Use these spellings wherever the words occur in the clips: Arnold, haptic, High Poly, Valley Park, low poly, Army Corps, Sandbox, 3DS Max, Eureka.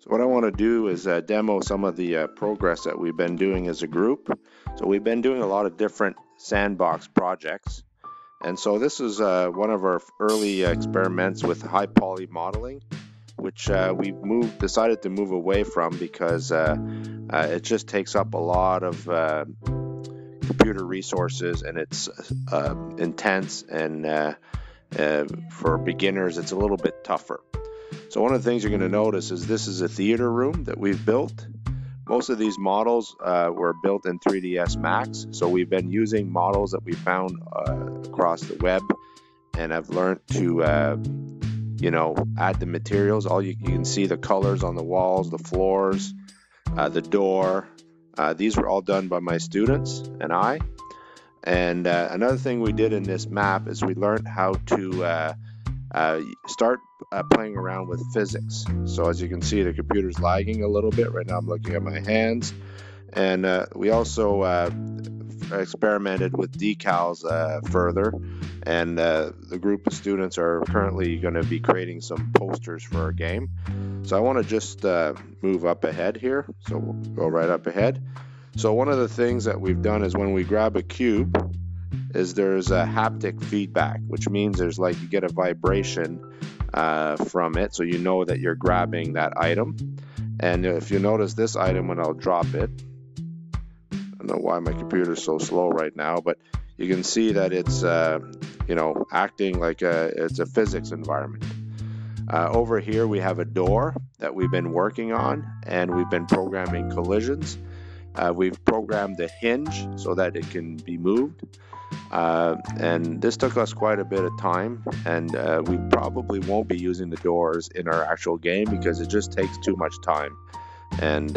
So what I want to do is demo some of the progress that we've been doing as a group. So we've been doing a lot of different sandbox projects. And so this is one of our early experiments with high poly modeling, which we decided to move away from because it just takes up a lot of computer resources, and it's intense, and for beginners it's a little bit tougher. So one of the things you're going to notice is this is a theater room that we've built. Most of these models were built in 3DS Max, so we've been using models that we found across the web, and I've learned to add the materials. You can see the colors on the walls, the floors, the door. These were all done by my students and I. And another thing we did in this map is we learned how to start playing around with physics. So as you can see, the computer's lagging a little bit. Right now I'm looking at my hands. And we also experimented with decals further. And the group of students are currently going to be creating some posters for our game. So I want to just move up ahead here. So we'll go right up ahead. So one of the things that we've done is when we grab a cube, is there's a haptic feedback, which means there's like you get a vibration from it, so you know that you're grabbing that item. And if you notice this item, when I'll drop it, I don't know why my computer's so slow right now, but you can see that it's acting like it's a physics environment. Over here we have a door that we've been working on, and we've been programming collisions. We've programmed the hinge so that it can be moved, and this took us quite a bit of time, and we probably won't be using the doors in our actual game because it just takes too much time. And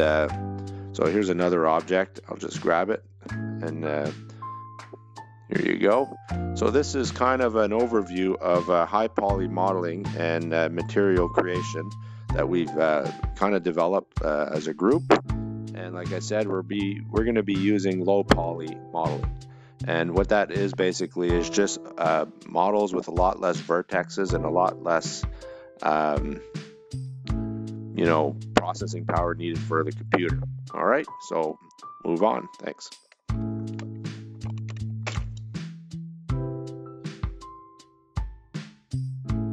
so here's another object. I'll just grab it, and here you go. So this is kind of an overview of high poly modeling and material creation that we've kind of developed as a group. And like I said, we're going to be using low poly modeling, and what that is basically is just models with a lot less vertexes and a lot less processing power needed for the computer. All right, so move on. Thanks.